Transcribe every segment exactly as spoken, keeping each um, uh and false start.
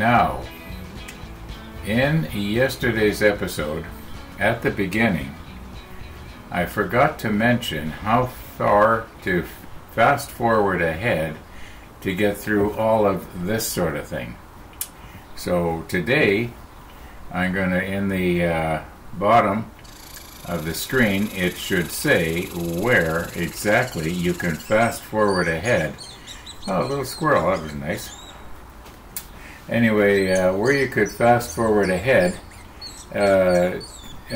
Now, in yesterday's episode, at the beginning, I forgot to mention how far to fast forward ahead to get through all of this sort of thing. So today, I'm going to, in the uh, bottom of the screen, it should say where exactly you can fast forward ahead. Oh, a little squirrel, that was nice. Anyway, uh, where you could fast forward ahead, uh, uh,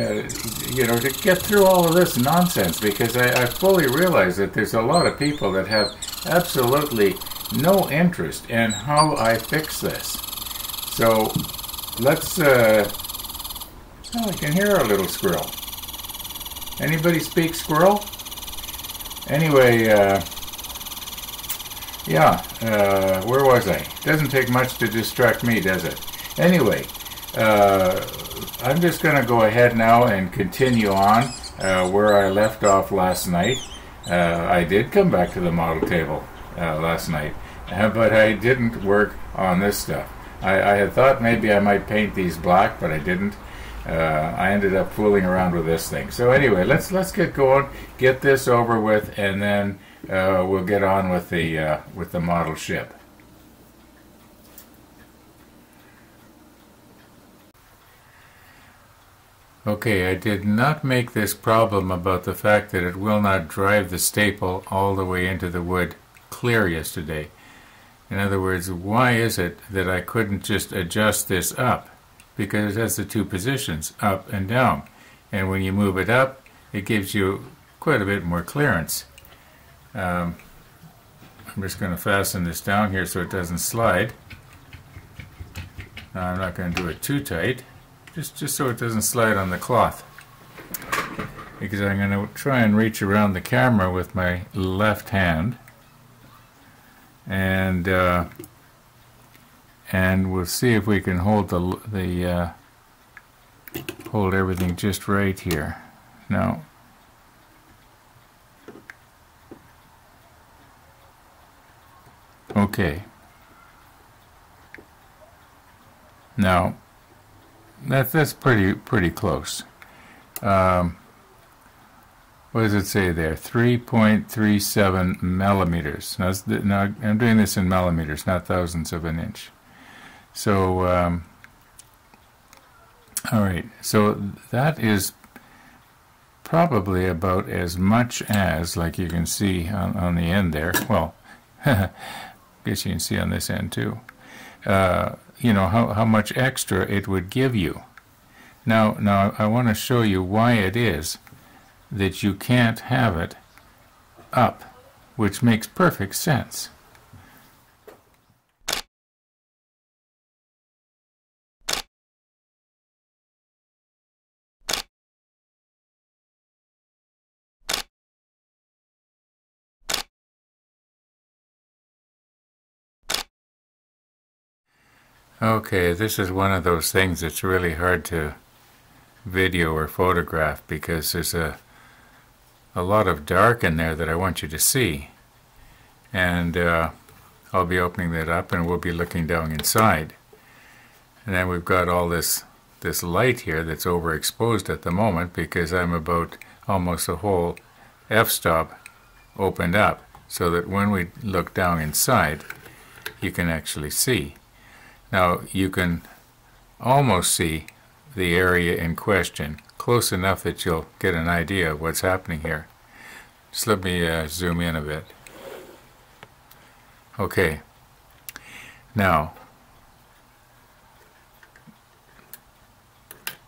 you know, to get through all of this nonsense, because I, I fully realize that there's a lot of people that have absolutely no interest in how I fix this. So let's, uh, oh, I can hear a little squirrel. Anybody speak squirrel? Anyway, uh, yeah, uh, where was I? Doesn't take much to distract me, does it? Anyway, uh, I'm just going to go ahead now and continue on uh, where I left off last night. Uh, I did come back to the model table uh, last night, uh, but I didn't work on this stuff. I, I had thought maybe I might paint these black, but I didn't. Uh, I ended up fooling around with this thing. So anyway, let's let's get going, get this over with, and then uh, we'll get on with the uh, with the model ship. Okay, I did not make this problem about the fact that it will not drive the staple all the way into the wood clear yesterday. In other words, why is it that I couldn't just adjust this up? Because it has the two positions, up and down. And when you move it up, it gives you quite a bit more clearance. Um, I'm just going to fasten this down here so it doesn't slide. Now, I'm not going to do it too tight, just, just so it doesn't slide on the cloth. Because I'm going to try and reach around the camera with my left hand. And uh, and we'll see if we can hold the the uh, hold everything just right here. No. Okay. Now, that's that's pretty pretty close. Um, What does it say there? three point three seven millimeters. Now, now, I'm doing this in millimeters, not thousandths of an inch. So, um, all right. So that is probably about as much as, like you can see on, on the end there. Well, I guess you can see on this end too. Uh, you know, how, how much extra it would give you. Now, now I want to show you why it is that you can't have it up, which makes perfect sense. Okay, this is one of those things that's really hard to video or photograph because there's a a lot of dark in there that I want you to see, and uh, I'll be opening that up and we'll be looking down inside, and then we've got all this this light here that's overexposed at the moment because I'm about almost a whole f-stop opened up so that when we look down inside you can actually see. Now you can almost see the area in question close enough that you'll get an idea of what's happening here. Just let me uh, zoom in a bit. Okay. Now,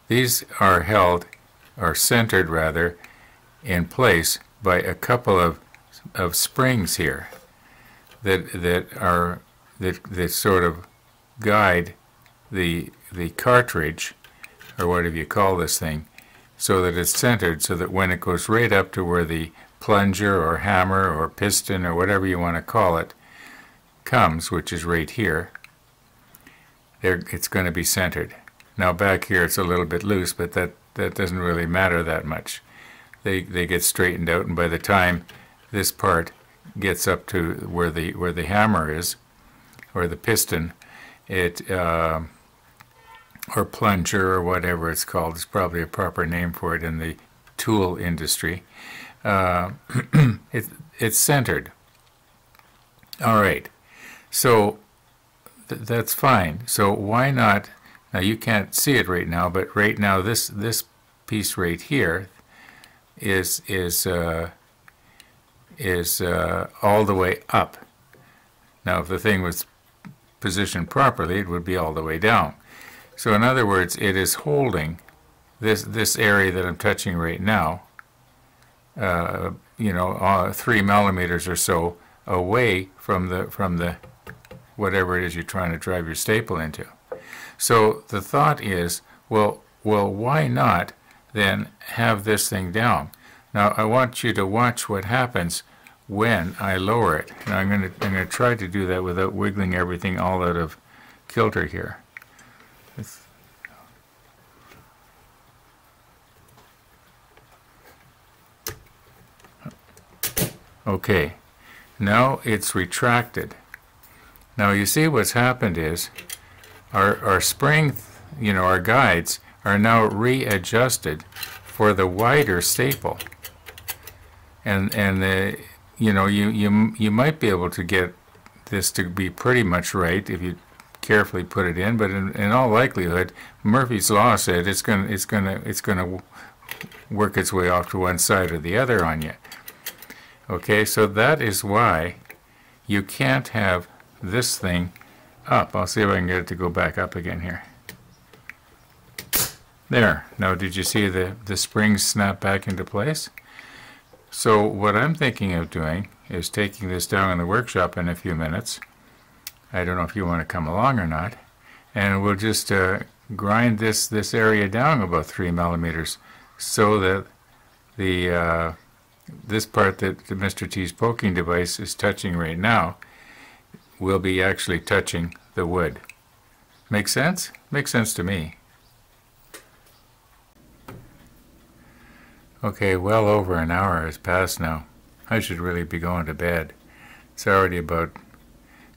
these are held, or centered rather, in place by a couple of of springs here that that are that that sort of guide the the cartridge, or whatever you call this thing, so that it's centered, so that when it goes right up to where the plunger or hammer or piston or whatever you want to call it comes, which is right here, there it's going to be centered. Now back here it's a little bit loose, but that, that doesn't really matter that much. They, they get straightened out, and by the time this part gets up to where the, where the hammer is, or the piston, it uh, or plunger or whatever it's called. It's probably a proper name for it in the tool industry. Uh, it, it's centered. All right, so th that's fine. So why not? Now you can't see it right now, but right now this this piece right here is is uh, is uh, all the way up. Now if the thing was positioned properly, it would be all the way down. So in other words, it is holding this this area that I'm touching right now, uh, you know, uh, three millimeters or so away from the from the whatever it is you're trying to drive your staple into. So the thought is, well, well, why not then have this thing down? Now I want you to watch what happens when I lower it. Now I'm going to I'm going to try to do that without wiggling everything all out of kilter here. It's, okay, now it's retracted. Now you see what's happened is our our spring, you know, our guides are now readjusted for the wider staple, and and the, you know, you you you might be able to get this to be pretty much right if you carefully put it in, but in, in all likelihood, Murphy's law said it's gonna it's gonna it's gonna work its way off to one side or the other on you. Okay, so that is why you can't have this thing up. I'll see if I can get it to go back up again here. There. Now, did you see the, the springs snap back into place? So what I'm thinking of doing is taking this down in the workshop in a few minutes. I don't know if you want to come along or not. And we'll just uh, grind this, this area down about three millimeters so that the uh, this part that the Mister T's poking device is touching right now will be actually touching the wood. Make sense? Makes sense to me. Okay, well over an hour has passed now. I should really be going to bed. It's already about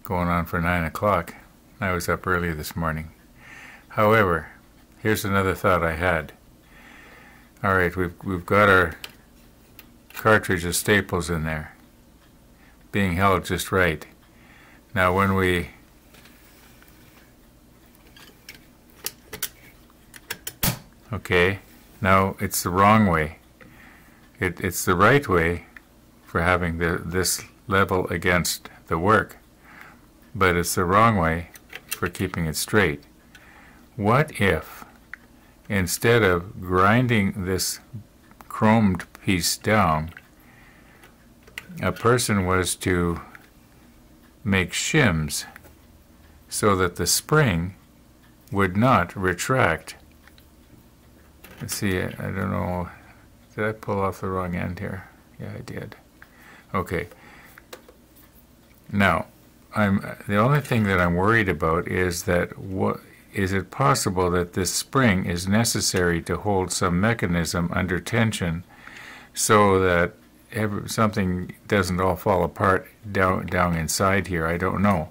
going on for nine o'clock. I was up early this morning. However, here's another thought I had. All right, we've, we've got our cartridge of staples in there, being held just right. Now when we okay, now it's the wrong way. It, it's the right way for having the, this level against the work, but it's the wrong way for keeping it straight. What if instead of grinding this chromed piece down, a person was to make shims so that the spring would not retract? Let's see, I don't know, did I pull off the wrong end here? Yeah, I did. Okay. Now, I'm the only thing that I'm worried about is that what is it possible that this spring is necessary to hold some mechanism under tension so that every, something doesn't all fall apart down down inside here. I don't know.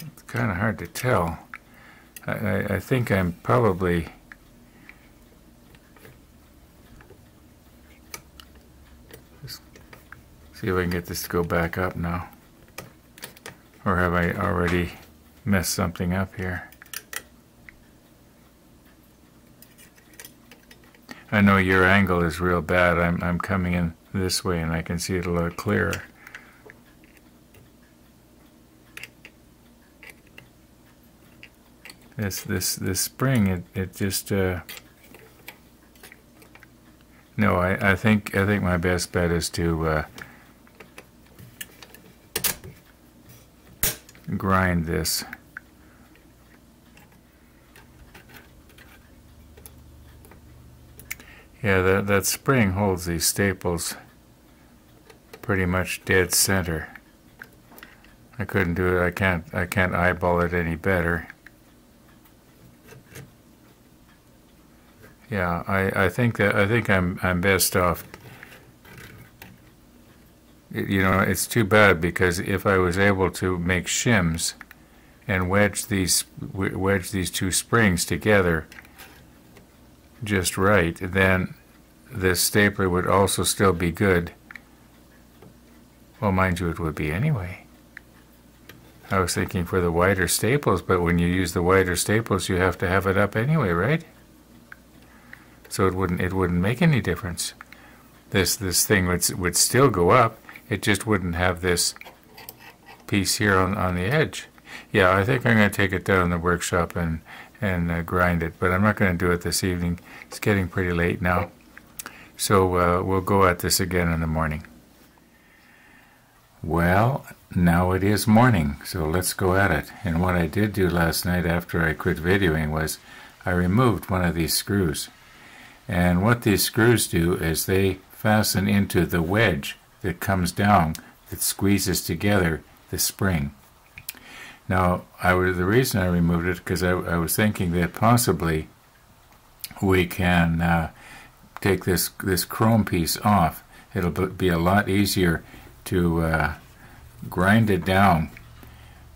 It's kind of hard to tell. I, I, I think I'm probably just see if I can get this to go back up now. Or have I already messed something up here? I know your angle is real bad. I'm, I'm coming in this way and I can see it a little clearer. This this this spring, it, it just uh, no. I, I think I think my best bet is to uh, grind this. Yeah, that, that spring holds these staples pretty much dead center. I couldn't do it. I can't I can't eyeball it any better. Yeah, I, I think that I think I'm I'm best off. You know, it's too bad, because if I was able to make shims and wedge these wedge these two springs together just right, then this stapler would also still be good. Well, mind you, it would be anyway. I was thinking for the wider staples, but when you use the wider staples, you have to have it up anyway, right? So it wouldn't it wouldn't make any difference. This this thing would would still go up. It just wouldn't have this piece here on on the edge. Yeah, I think I'm going to take it down in the workshop and and uh, grind it, but I'm not going to do it this evening. It's getting pretty late now, so uh, we'll go at this again in the morning. Well, now it is morning, so let's go at it. And what I did do last night after I quit videoing was I removed one of these screws. And what these screws do is they fasten into the wedge that comes down, that squeezes together the spring. Now, I was, the reason I removed it, because I, I was thinking that possibly we can uh, take this, this chrome piece off. It'll be a lot easier to uh, grind it down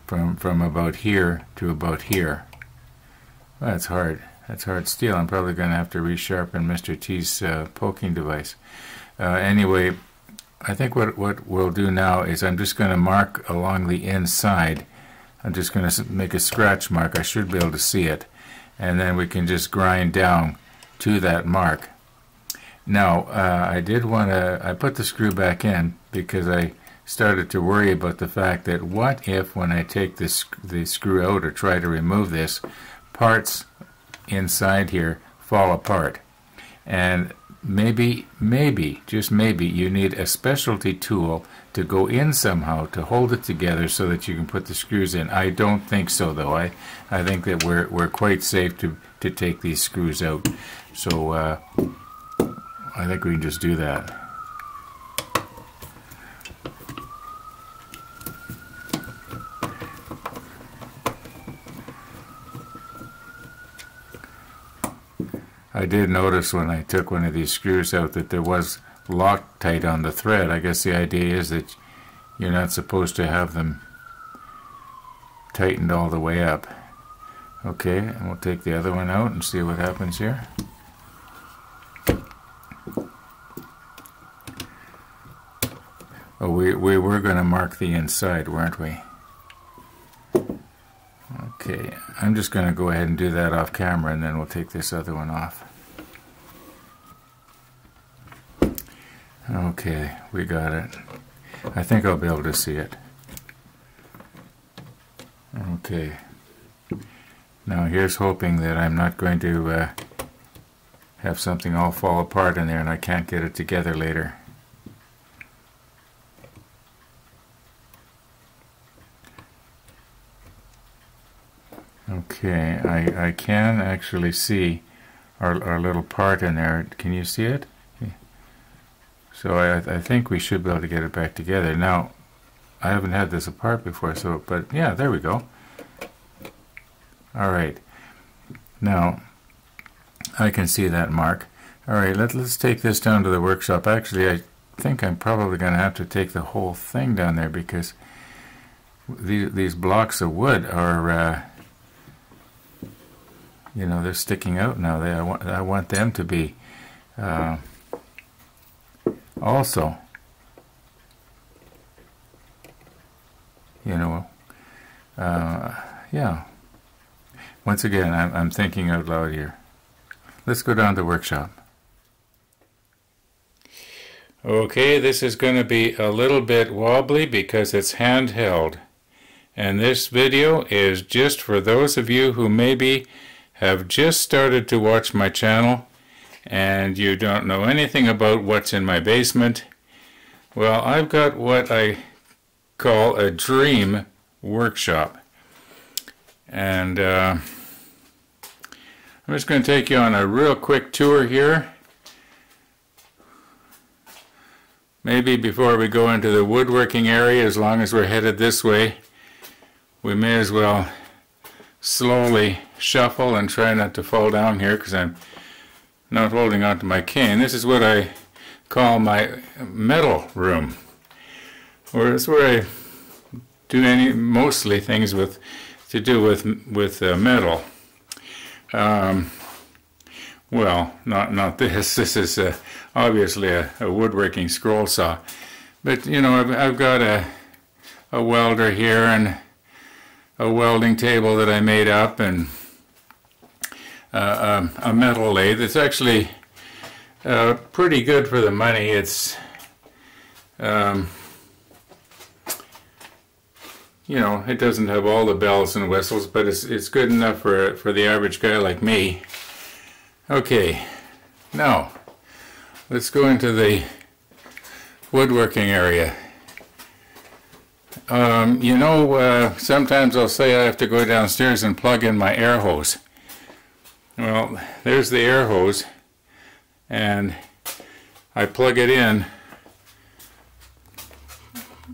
from, from about here to about here. Well, that's hard. That's hard steel. I'm probably going to have to resharpen Mister T's uh, poking device. Uh, anyway, I think what, what we'll do now is I'm just going to mark along the inside. I'm just going to make a scratch mark. I should be able to see it. And then we can just grind down to that mark. Now, uh, I did want to, I put the screw back in because I started to worry about the fact that what if when I take this, the screw out or try to remove this, parts inside here fall apart. And maybe, maybe, just maybe, you need a specialty tool to go in somehow to hold it together so that you can put the screws in. I don't think so, though. I, I think that we're, we're quite safe to, to take these screws out. So uh, I think we can just do that. I did notice when I took one of these screws out that there was Loctite on the thread. I guess the idea is that you're not supposed to have them tightened all the way up. Okay, and we'll take the other one out and see what happens here. Oh, we, we were going to mark the inside, weren't we? Okay, I'm just going to go ahead and do that off camera, and then we'll take this other one off. Okay, we got it. I think I'll be able to see it. Okay. Now here's hoping that I'm not going to uh, have something all fall apart in there and I can't get it together later. Okay, I, I can actually see our, our little part in there. Can you see it? Yeah. So I, I think we should be able to get it back together. Now, I haven't had this apart before, so, but yeah, there we go. All right. Now, I can see that mark. All right, let, let's take this down to the workshop. Actually, I think I'm probably going to have to take the whole thing down there, because these, these blocks of wood are... Uh, You know, they're sticking out now. They, I, want, I want them to be uh, also, you know, uh, yeah. Once again, I'm, I'm thinking out loud here. Let's go down to the workshop. Okay, this is going to be a little bit wobbly because it's handheld. And this video is just for those of you who may be have just started to watch my channel and you don't know anything about what's in my basement. Well, I've got what I call a dream workshop, and uh, I'm just going to take you on a real quick tour here. Maybe before we go into the woodworking area, as long as we're headed this way, we may as well slowly shuffle and try not to fall down here, because I'm not holding on to my cane. This is what I call my metal room, or it's where I do any mostly things with to do with with uh, metal. Um, well, not not this. This is uh, obviously a, a woodworking scroll saw, but you know I've, I've got a a welder here and a welding table that I made up, and uh, a, a metal lathe. It's actually uh, pretty good for the money. It's um, you know, it doesn't have all the bells and whistles, but it's it's good enough for for the average guy like me. Okay, now let's go into the woodworking area. Um, you know, uh, sometimes I'll say I have to go downstairs and plug in my air hose. Well, there's the air hose, and I plug it in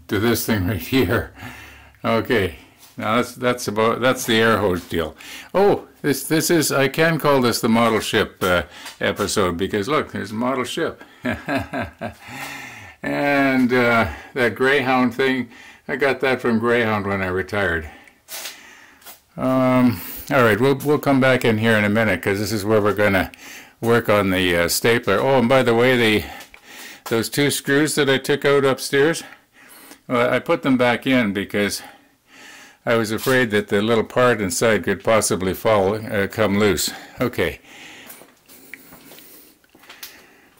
to this thing right here. Okay, now that's that's about that's the air hose deal. Oh, this this is I can call this the model ship uh, episode, because look, there's a model ship, and uh, that Greyhound thing. I got that from Greyhound when I retired. Um, all right, we'll we'll come back in here in a minute, because this is where we're going to work on the uh, stapler. Oh, and by the way, the those two screws that I took out upstairs, well, I put them back in because I was afraid that the little part inside could possibly fall, uh, come loose. Okay,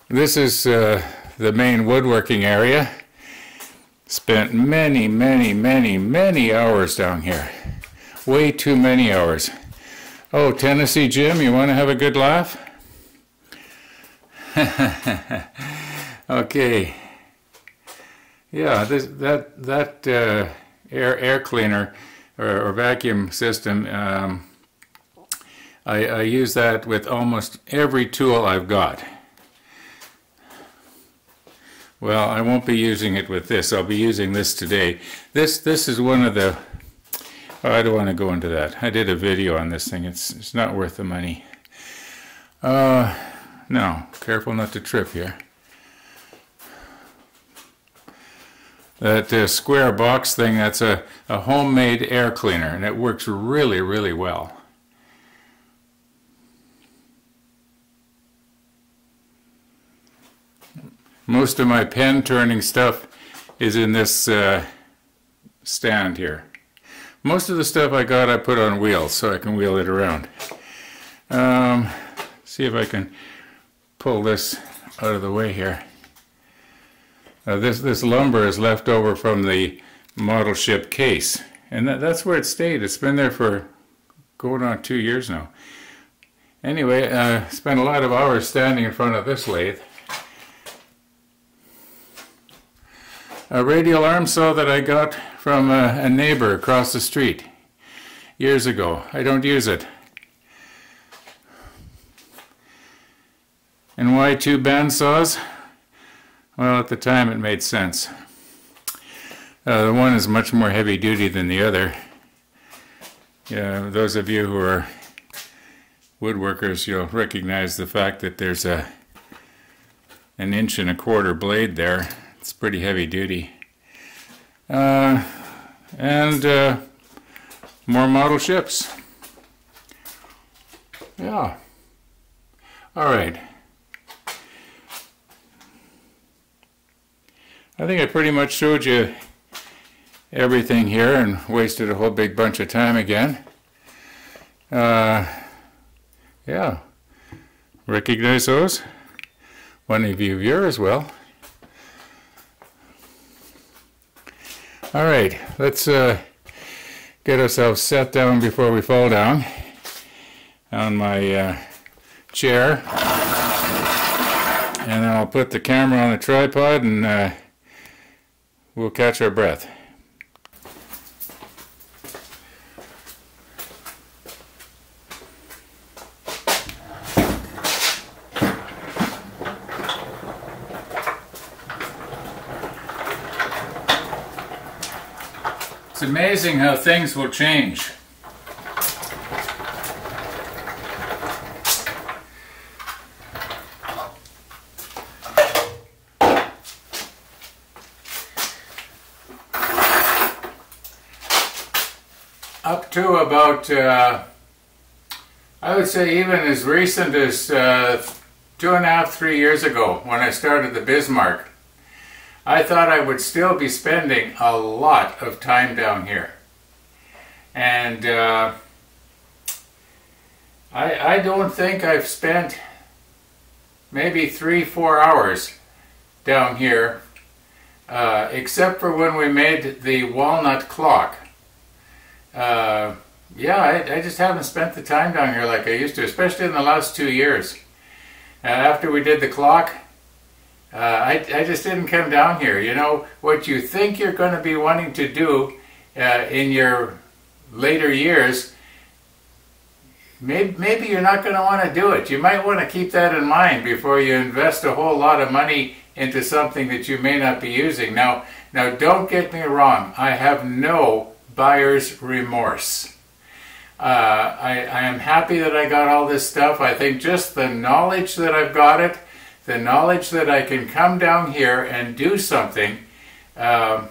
this is uh, the main woodworking area. Spent many, many, many, many hours down here. Way too many hours. Oh, Tennessee Jim, you want to have a good laugh? Okay. Yeah, this, that that uh, air air cleaner or, or vacuum system. Um, I, I use that with almost every tool I've got. Well, I won't be using it with this. I'll be using this today. This this is one of the... Oh, I don't want to go into that. I did a video on this thing. It's, it's not worth the money. Uh, no, careful not to trip here. That uh, square box thing, that's a, a homemade air cleaner, and it works really, really well. Most of my pen turning stuff is in this uh, stand here. Most of the stuff I got I put on wheels so I can wheel it around. Um, see if I can pull this out of the way here. Uh, this, this lumber is left over from the model ship case, and that, that's where it stayed. It's been there for going on two years now. Anyway, I uh, spent a lot of hours standing in front of this lathe. A radial arm saw that I got from a, a neighbor across the street years ago. I don't use it. And why two bandsaws? Well, at the time it made sense. Uh, the one is much more heavy duty than the other. Yeah, those of you who are woodworkers, you'll recognize the fact that there's a an inch and a quarter blade there. It's pretty heavy duty. Uh, and uh, more model ships. Yeah. All right. I think I pretty much showed you everything here and wasted a whole big bunch of time again. Uh, yeah. Recognize those? One of you here as well. All right, let's uh, get ourselves set down before we fall down on my uh, chair. And then I'll put the camera on the tripod and uh, we'll catch our breath. It's amazing how things will change. too about, uh, I would say even as recent as uh, two and a half, three years ago when I started the Bismarck, I thought I would still be spending a lot of time down here. And uh, I, I don't think I've spent maybe three, four hours down here, uh, except for when we made the walnut clock. Uh, yeah, I, I just haven't spent the time down here like I used to, especially in the last two years. Uh, after we did the clock, uh, I, I just didn't come down here. You know, what you think you're going to be wanting to do uh, in your later years, maybe, maybe you're not going to want to do it. You might want to keep that in mind before you invest a whole lot of money into something that you may not be using. Now, now don't get me wrong. I have no buyer's remorse. Uh, I, I am happy that I got all this stuff. I think just the knowledge that I've got it, the knowledge that I can come down here and do something, uh,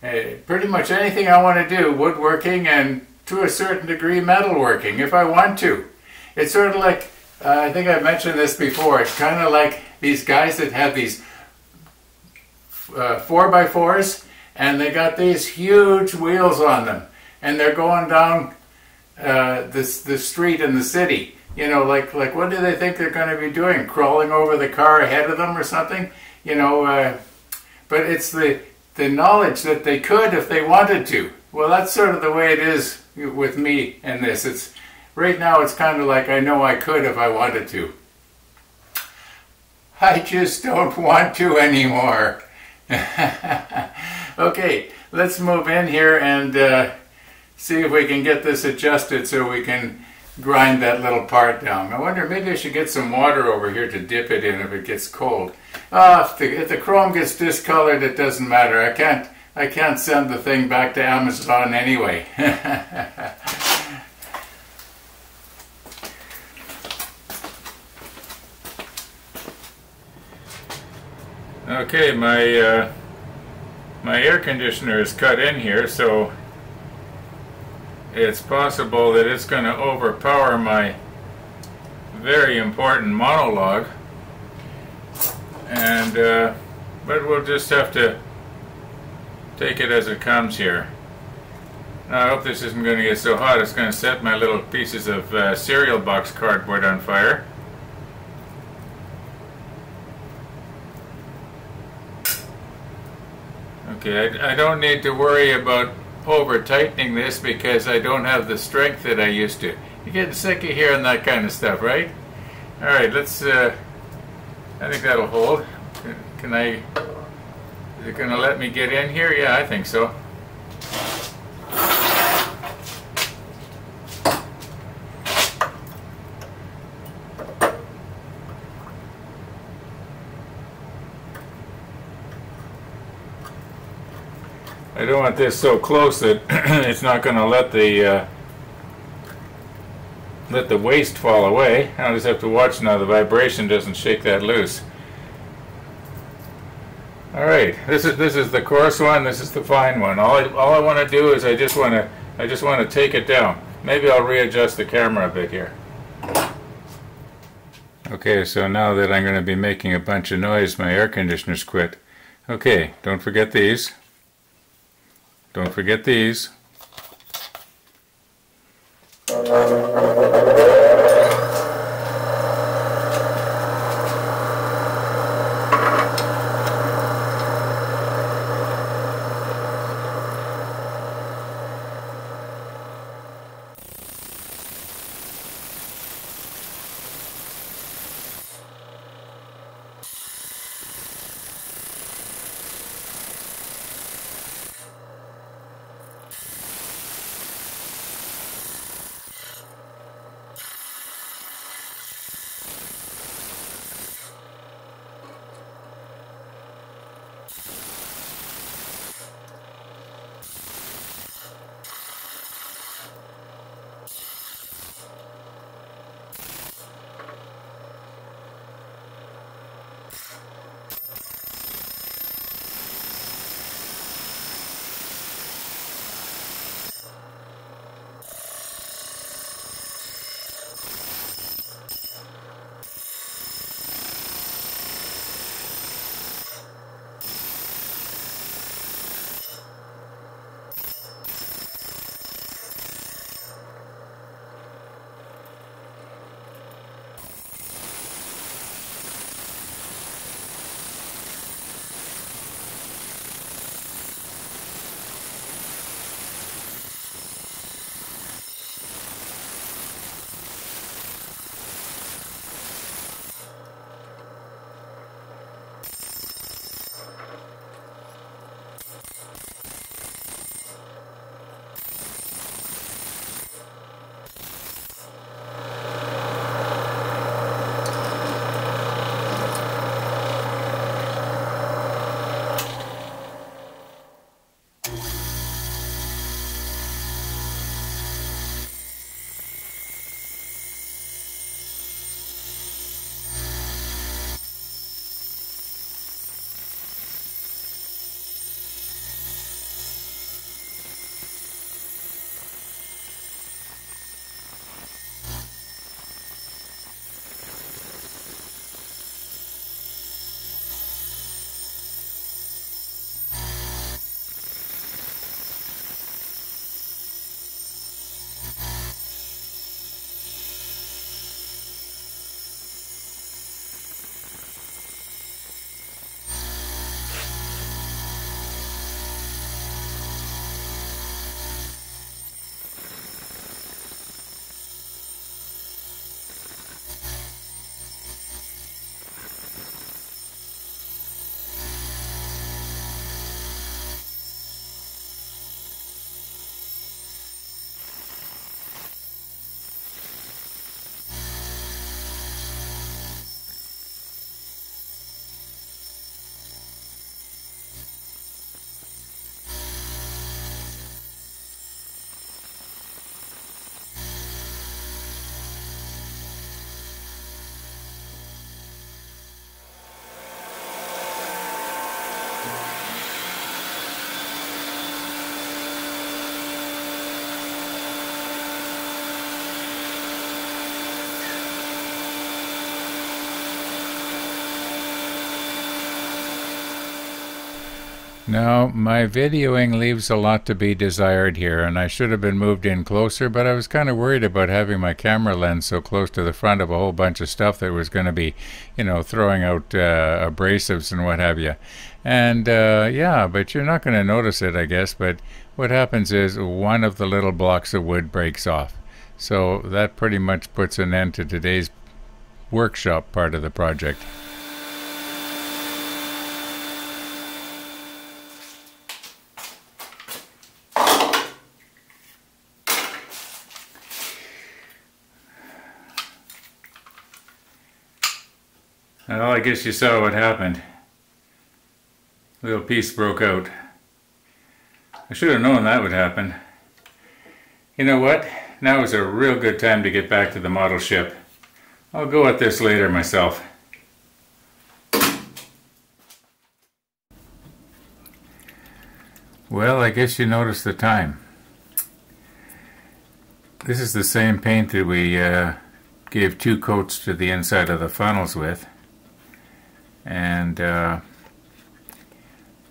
pretty much anything I want to do, woodworking and to a certain degree metalworking, if I want to. It's sort of like, uh, I think I've mentioned this before, it's kind of like these guys that have these uh, four by fours and they got these huge wheels on them and they're going down uh, the, the street in the city. You know, like, like what do they think they're going to be doing? Crawling over the car ahead of them or something? You know, uh, but it's the, the knowledge that they could if they wanted to. Well, that's sort of the way it is with me and this. It's, right now it's kind of like I know I could if I wanted to. I just don't want to anymore. Okay, let's move in here and uh, see if we can get this adjusted so we can grind that little part down. I wonder, maybe I should get some water over here to dip it in if it gets cold. Ah, if the, if the chrome gets discolored, it doesn't matter. I can't, I can't send the thing back to Amazon anyway. Okay, my uh, my air conditioner is cut in here, so it's possible that it's going to overpower my very important monologue, and uh, but we'll just have to take it as it comes here. Now, I hope this isn't going to get so hot it's going to set my little pieces of uh, cereal box cardboard on fire. Okay, I, I don't need to worry about over-tightening this because I don't have the strength that I used to. You're getting sick of hearing that kind of stuff, right? All right, let's, uh, I think that'll hold. Can, can I, is it going to let me get in here? Yeah, I think so. I don't want this so close that it's not going to let the uh, let the waste fall away. I'll just have to watch now the vibration doesn't shake that loose. All right, this is this is the coarse one. This is the fine one. All I, all I want to do is I just want to I just want to take it down. Maybe I'll readjust the camera a bit here. Okay, so now that I'm going to be making a bunch of noise, my air conditioner's quit. Okay, don't forget these. Don't forget these. Now, my videoing leaves a lot to be desired here, and I should have been moved in closer, but I was kind of worried about having my camera lens so close to the front of a whole bunch of stuff that was going to be, you know, throwing out uh, abrasives and what have you. And, uh, yeah, but you're not going to notice it, I guess, but what happens is one of the little blocks of wood breaks off. So that pretty much puts an end to today's workshop part of the project. Well, I guess you saw what happened. A little piece broke out. I should have known that would happen. You know what? Now is a real good time to get back to the model ship. I'll go at this later myself. Well, I guess you noticed the time. This is the same paint that we uh, gave two coats to the inside of the funnels with. And uh,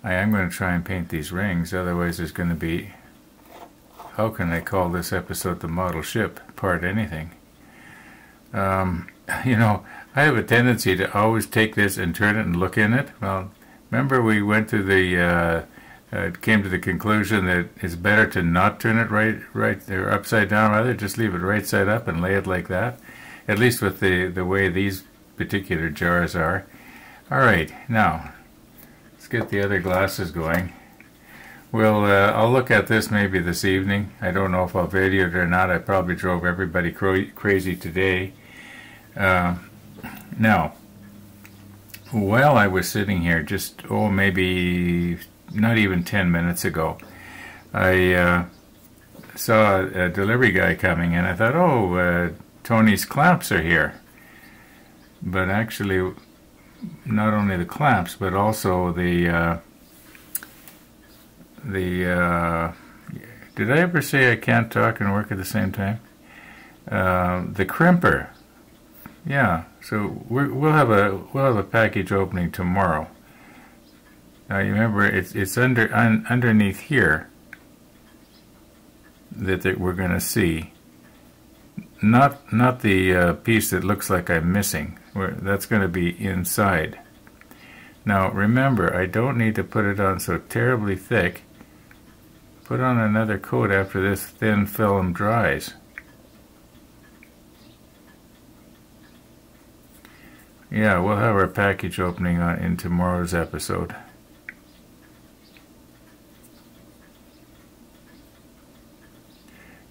I am going to try and paint these rings, otherwise there's going to be, how can I call this episode the model ship part anything? Um, you know, I have a tendency to always take this and turn it and look in it. Well, remember we went to the, uh, uh, came to the conclusion that it's better to not turn it right, right there, upside down rather, just leave it right side up and lay it like that. At least with the, the way these particular jars are. Alright, now, let's get the other glasses going. We'll, uh, I'll look at this maybe this evening. I don't know if I'll video it or not. I probably drove everybody cra crazy today. Uh, now, while I was sitting here just, oh, maybe not even ten minutes ago, I uh, saw a delivery guy coming and I thought, oh, uh, Tony's clamps are here. But actually, not only the clamps, but also the, uh, the, uh, did I ever say I can't talk and work at the same time? Uh, the crimper. Yeah, so we're, we'll have a, we'll have a package opening tomorrow. Now you remember, it's, it's under, un, underneath here that, that we're going to see. Not, not the uh, piece that looks like I'm missing. We're, that's going to be inside. Now remember, I don't need to put it on so terribly thick. Put on another coat after this thin film dries. Yeah, we'll have our package opening on, in tomorrow's episode.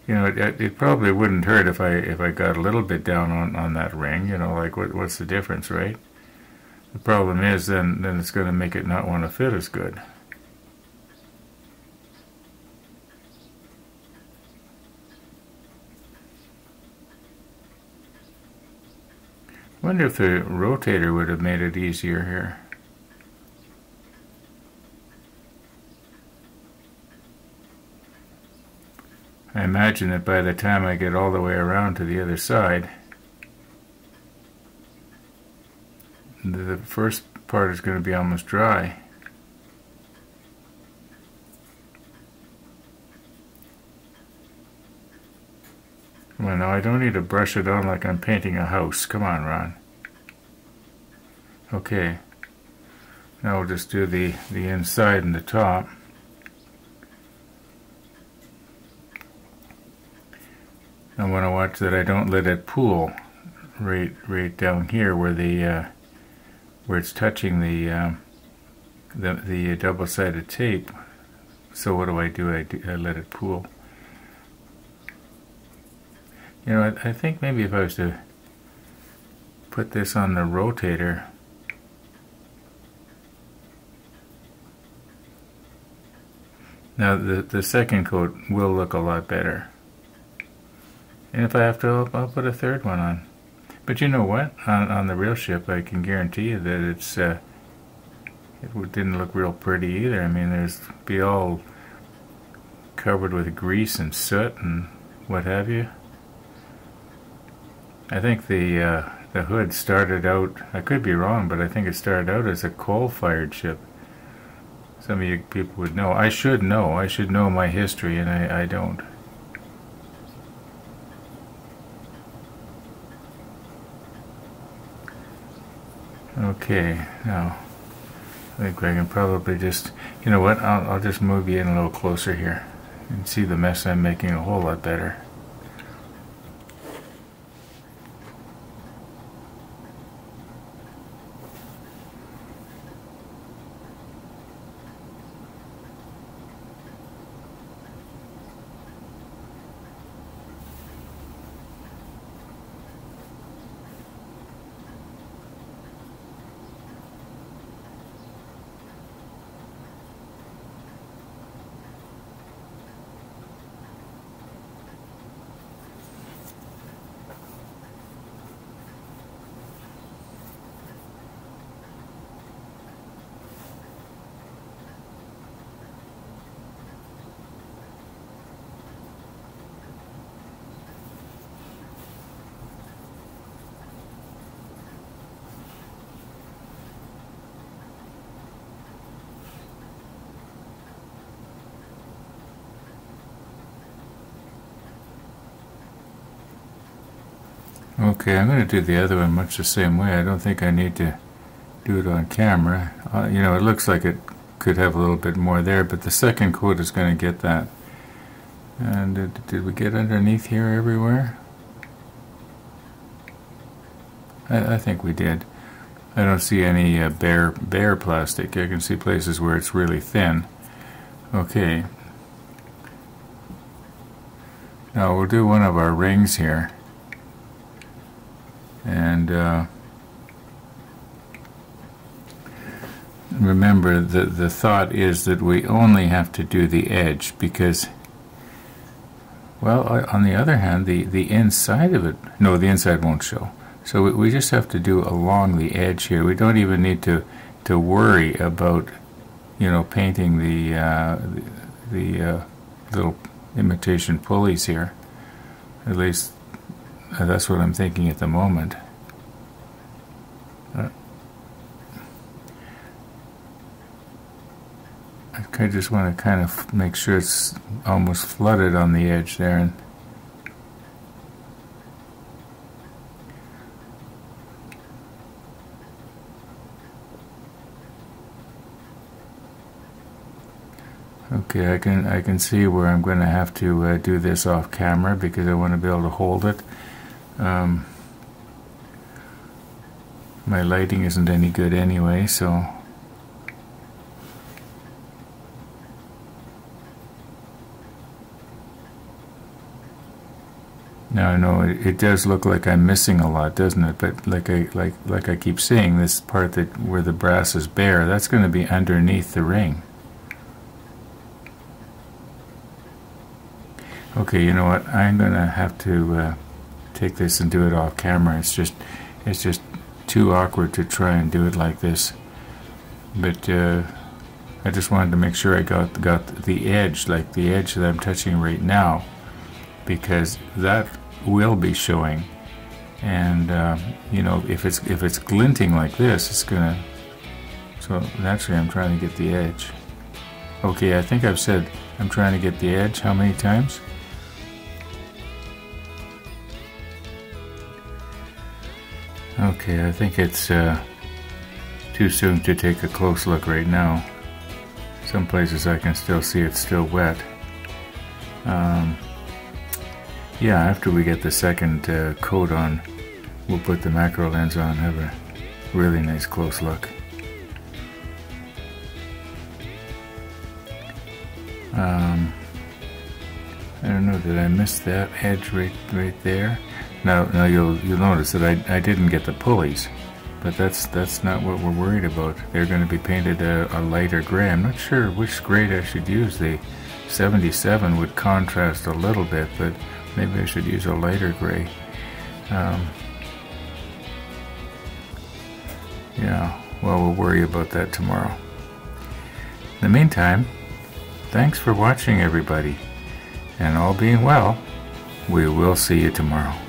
You know, it, it probably wouldn't hurt if I if I got a little bit down on on that ring. You know, like what what's the difference, right? The problem is then then it's going to make it not want to fit as good. I wonder if the rotator would have made it easier here. I imagine that by the time I get all the way around to the other side, the first part is going to be almost dry. Well, no, I don't need to brush it on like I'm painting a house. Come on, Ron. Okay. Now we'll just do the, the inside and the top. I want to watch that I don't let it pool right right down here where the uh, where it's touching the uh, the, the double-sided tape. So what do I do? I, do, I let it pool. You know, I, I think maybe if I was to put this on the rotator, now the the second coat will look a lot better. And if I have to, I'll put a third one on. But you know what? On, on the real ship, I can guarantee you that it's uh, it didn't look real pretty either. I mean, there's be all covered with grease and soot and what have you. I think the uh, the hood started out. I could be wrong, but I think it started out as a coal-fired ship. some of you people would know. I should know. I should know my history, and I, I don't. Okay, now I think I can probably just, you know what, I'll, I'll just move you in a little closer here and see the mess I'm making a whole lot better. Okay, I'm going to do the other one much the same way. I don't think I need to do it on camera. Uh, you know, it looks like it could have a little bit more there, but the second coat is going to get that. And did, did we get underneath here everywhere? I, I think we did. I don't see any uh, bare, bare plastic. I can see places where it's really thin. Okay. Now we'll do one of our rings here. And uh, remember, the, the thought is that we only have to do the edge because, well, on the other hand, the, the inside of it, no, the inside won't show. So we, we just have to do along the edge here. We don't even need to, to worry about, you know, painting the, uh, the, the uh, little imitation pulleys here, at least. Uh, that's what I'm thinking at the moment. Uh, I just want to kind of make sure it's almost flooded on the edge there. And okay, I can I can see where I'm going to have to uh, do this off camera because I want to be able to hold it. Um, my lighting isn't any good anyway, so now I know it, it does look like I'm missing a lot, doesn't it? But like I like like I keep saying, this part that where the brass is bare, that's going to be underneath the ring. Okay, you know what? I'm going to have to. Uh, take this and do it off camera. It's just it's just too awkward to try and do it like this, but uh, I just wanted to make sure I got got the edge, like the edge that I'm touching right now, because that will be showing. And uh, you know, if it's if it's glinting like this, it's gonna, so naturally I'm trying to get the edge. Okay, I think I've said I'm trying to get the edge how many times? Okay, I think it's uh, too soon to take a close look right now. Some places I can still see it's still wet. Um, yeah, after we get the second uh, coat on, we'll put the macro lens on, have a really nice close look. Um, I don't know, did I miss that edge right, right there? Now, now you'll you'll notice that I I didn't get the pulleys, but that's that's not what we're worried about. They're going to be painted a, a lighter gray. I'm not sure which grade I should use. The seventy-seven would contrast a little bit, but maybe I should use a lighter gray. Um, yeah, well, we'll worry about that tomorrow. In the meantime, thanks for watching, everybody, and all being well, we will see you tomorrow.